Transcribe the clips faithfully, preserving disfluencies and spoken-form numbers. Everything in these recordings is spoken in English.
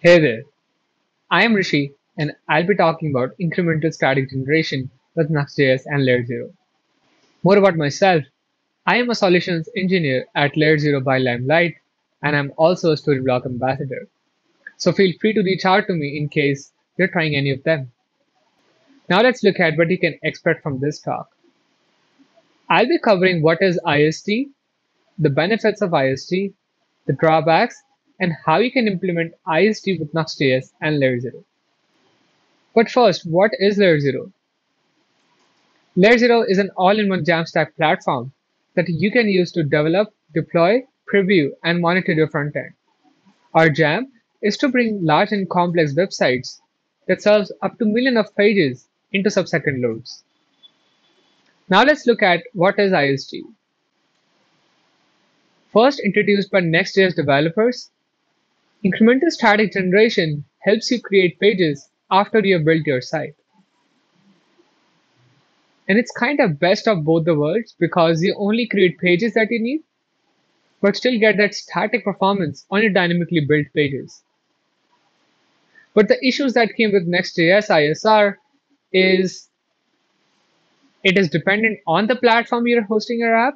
Hey there, I am Rishi and I'll be talking about incremental static generation with Nuxt.js and Layer zero. More about myself, I am a solutions engineer at Layer zero by Limelight and I'm also a Storyblok ambassador. So feel free to reach out to me in case you're trying any of them. Now let's look at what you can expect from this talk. I'll be covering what is I S G, the benefits of I S G, the drawbacks, and how you can implement I S G with Nuxt.js and Layer zero. But first, what is Layer zero? Layer zero is an all-in-one Jamstack platform that you can use to develop, deploy, preview, and monitor your frontend. Our jam is to bring large and complex websites that serves up to millions of pages into sub-second loads. Now let's look at what is I S G. First introduced by Next.js developers, incremental static generation helps you create pages after you have built your site. And it's kind of best of both the worlds because you only create pages that you need, but still get that static performance on your dynamically built pages. But the issues that came with Next.js I S R is it is dependent on the platform you're hosting your app,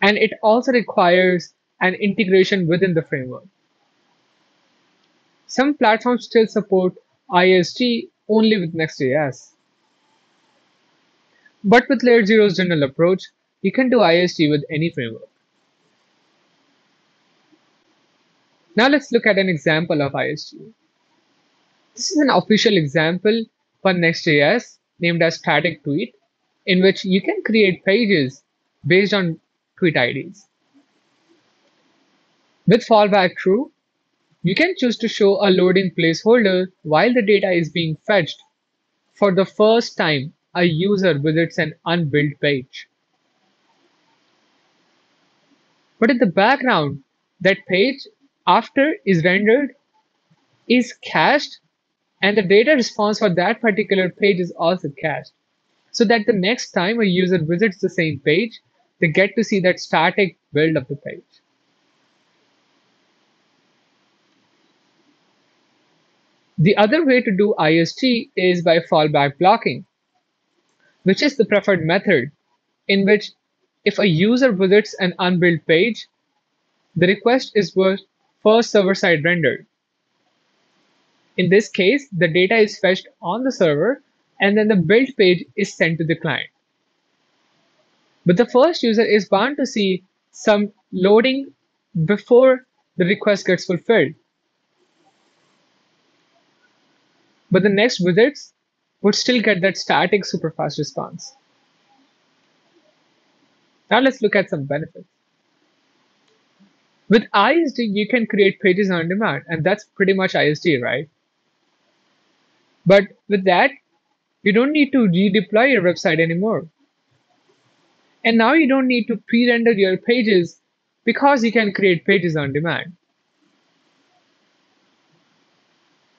and it also requires an integration within the framework. Some platforms still support I S G only with Next.js. But with Layer zero's general approach, you can do I S G with any framework. Now let's look at an example of I S G. This is an official example for Next.js named as static tweet, in which you can create pages based on tweet I Ds. With fallback true, you can choose to show a loading placeholder while the data is being fetched for the first time a user visits an unbuilt page. But in the background, that page after is rendered, is cached, and the data response for that particular page is also cached, so that the next time a user visits the same page, they get to see that static build of the page. The other way to do I S G is by fallback blocking, which is the preferred method, in which if a user visits an unbuilt page, the request is first server-side rendered. In this case, the data is fetched on the server, and then the build page is sent to the client. But the first user is bound to see some loading before the request gets fulfilled. But the next visits would still get that static super fast response. Now let's look at some benefits. With I S G, you can create pages on demand, and that's pretty much I S G, right? But with that, you don't need to redeploy your website anymore. And now you don't need to pre-render your pages because you can create pages on demand.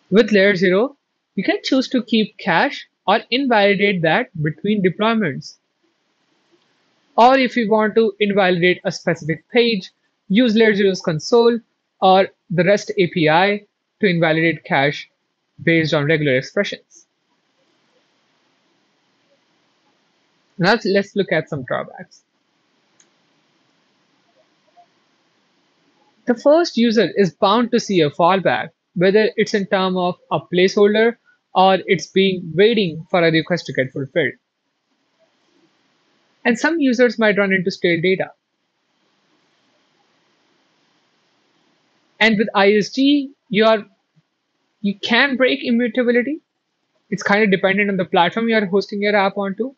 With Layer zero, you can choose to keep cache or invalidate that between deployments. Or if you want to invalidate a specific page, use Layer zero's console or the REST A P I to invalidate cache based on regular expressions. Now let's look at some drawbacks. The first user is bound to see a fallback, whether it's in terms of a placeholder or it's being waiting for a request to get fulfilled. And some users might run into stale data. And with I S G, you are you can break immutability. It's kind of dependent on the platform you are hosting your app onto.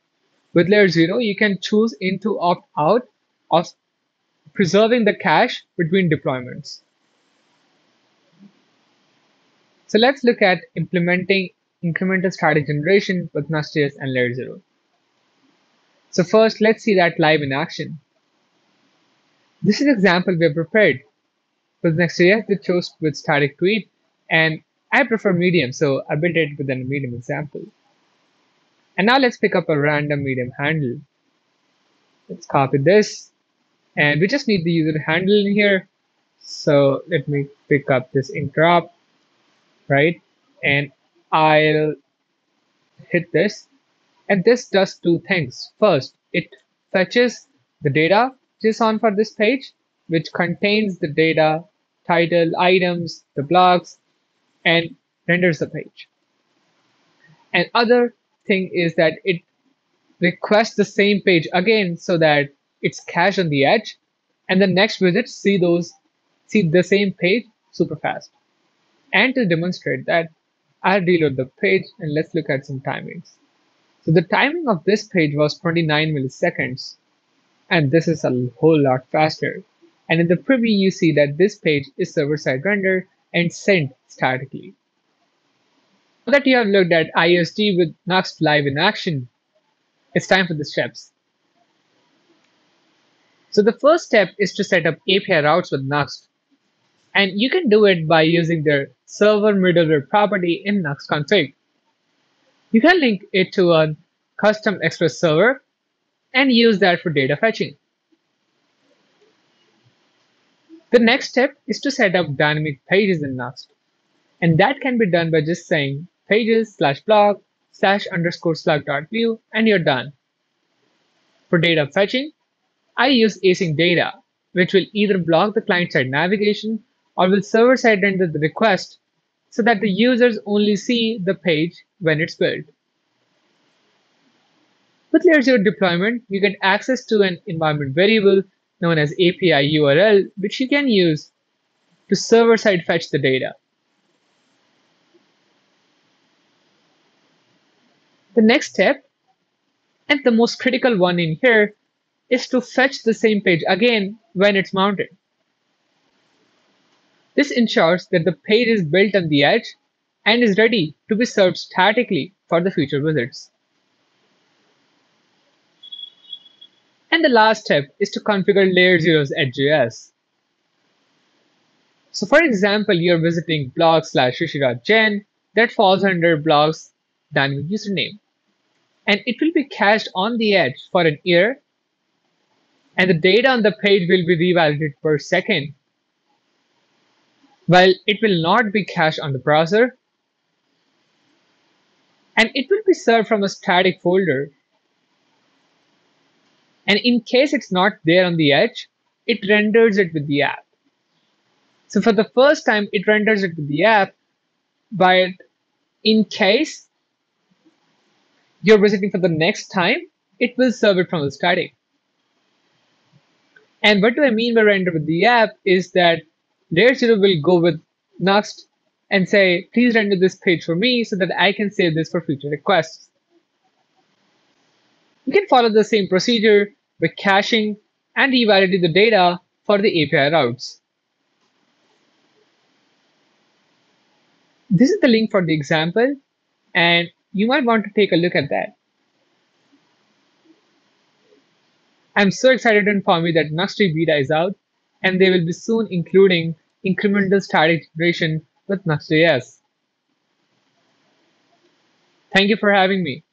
With Layer zero, you can choose in to opt out of preserving the cache between deployments. So let's look at implementing incremental static generation with Nuxt.js and Layer zero. So first, let's see that live in action. This is an example we have prepared. With Next.js, we chose with static tweet, and I prefer medium, so I built it with a medium example. And now let's pick up a random medium handle. Let's copy this. And we just need the user handle in here. So let me pick up this interrupt, right? And I'll hit this. And this does two things. First, it fetches the data JSON for this page, which contains the data, title, items, the blocks, and renders the page. And other thing is that it requests the same page again so that it's cached on the edge, and the next visits see those, see the same page super fast. And to demonstrate that, I'll reload the page and let's look at some timings. So the timing of this page was twenty-nine milliseconds, and this is a whole lot faster. And in the preview, you see that this page is server-side rendered and sent statically. Now that you have looked at I S G with Nuxt live in action, it's time for the steps. So the first step is to set up A P I routes with Nuxt. And you can do it by using the server middleware property in Nuxt config. You can link it to a custom Express server and use that for data fetching. The next step is to set up dynamic pages in Nuxt. And that can be done by just saying pages slash blog slash underscore slash dot view, and you're done. For data fetching, I use async data, which will either block the client-side navigation or will server-side render the request so that the users only see the page when it's built. With Layer zero deployment, you get access to an environment variable known as A P I U R L, which you can use to server-side fetch the data. The next step, and the most critical one in here, is to fetch the same page again when it's mounted. This ensures that the page is built on the edge and is ready to be served statically for the future visits. And the last step is to configure Layer zero's edge J S. So for example, you're visiting blog slash Rishi Raj Jain that falls under blog's dynamic username. And it will be cached on the edge for an year, and the data on the page will be revalidated per second. While it will not be cached on the browser, and it will be served from a static folder. And in case it's not there on the edge, it renders it with the app. So for the first time, it renders it with the app, but in case you're visiting for the next time, it will serve it from the static. And what do I mean by render with the app is that Layer zero will go with Nuxt and say, please render this page for me so that I can save this for future requests. You can follow the same procedure with caching and revalidating the data for the A P I routes. This is the link for the example, and you might want to take a look at that. I'm so excited to inform you that Nuxt three beta is out, and they will be soon including incremental static (Re)generation with Nuxt dot J S. Thank you for having me.